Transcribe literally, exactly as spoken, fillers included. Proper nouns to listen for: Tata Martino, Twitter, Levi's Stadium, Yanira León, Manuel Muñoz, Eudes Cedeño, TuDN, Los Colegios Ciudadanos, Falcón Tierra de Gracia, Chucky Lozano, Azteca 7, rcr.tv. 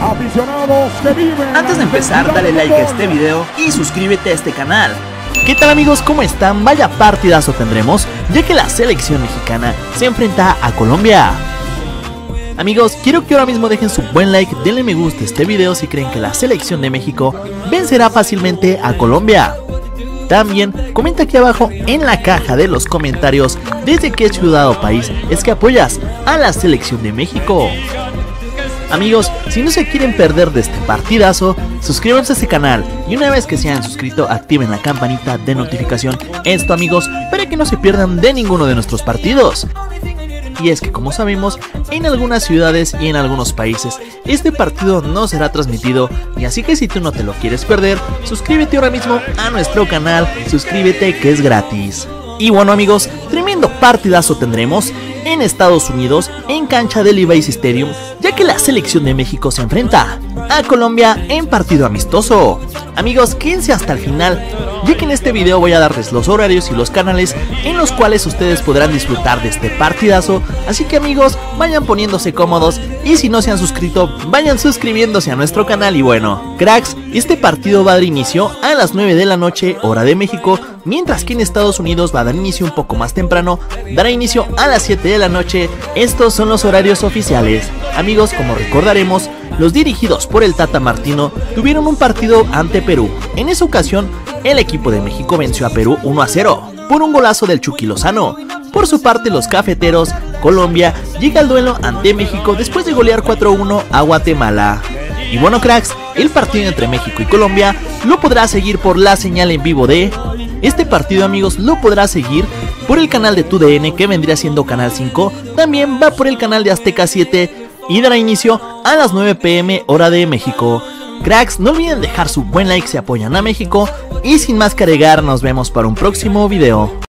Aficionados que viven. Antes de empezar, dale like a este video y suscríbete a este canal. ¿Qué tal amigos? ¿Cómo están? Vaya partidazo tendremos, ya que la selección mexicana se enfrenta a Colombia. Amigos, quiero que ahora mismo dejen su buen like, denle me gusta a este video si creen que la selección de México vencerá fácilmente a Colombia. También comenta aquí abajo en la caja de los comentarios desde qué ciudad o país es que apoyas a la selección de México. Amigos, si no se quieren perder de este partidazo, suscríbanse a este canal y una vez que se hayan suscrito, activen la campanita de notificación. Esto amigos, para que no se pierdan de ninguno de nuestros partidos. Y es que como sabemos, en algunas ciudades y en algunos países, este partido no será transmitido. Y así que si tú no te lo quieres perder, suscríbete ahora mismo a nuestro canal, suscríbete que es gratis. Y bueno amigos, tremendo partidazo tendremos en Estados Unidos, en cancha de Levi's Stadium, ya que la selección de México se enfrenta a Colombia en partido amistoso. Amigos, quédense hasta el final, ya que en este video voy a darles los horarios y los canales en los cuales ustedes podrán disfrutar de este partidazo. Así que amigos, vayan poniéndose cómodos y si no se han suscrito, vayan suscribiéndose a nuestro canal. Y bueno, cracks, este partido va a dar inicio a las nueve de la noche, hora de México, mientras que en Estados Unidos va a dar inicio un poco más temprano, dará inicio a las siete de la noche. Estos son los horarios oficiales. Amigos, como recordaremos, los dirigidos por el Tata Martino tuvieron un partido ante Perú. En esa ocasión, el equipo de México venció a Perú uno a cero por un golazo del Chucky Lozano. Por su parte, los cafeteros, Colombia, llega al duelo ante México después de golear cuatro a uno a Guatemala. Y bueno cracks, el partido entre México y Colombia lo podrás seguir por la señal en vivo de... Este partido amigos lo podrás seguir por el canal de TuDN, que vendría siendo canal cinco, también va por el canal de Azteca siete y dará inicio a las nueve pm hora de México. Cracks, no olviden dejar su buen like si apoyan a México y sin más que agregar, nos vemos para un próximo video.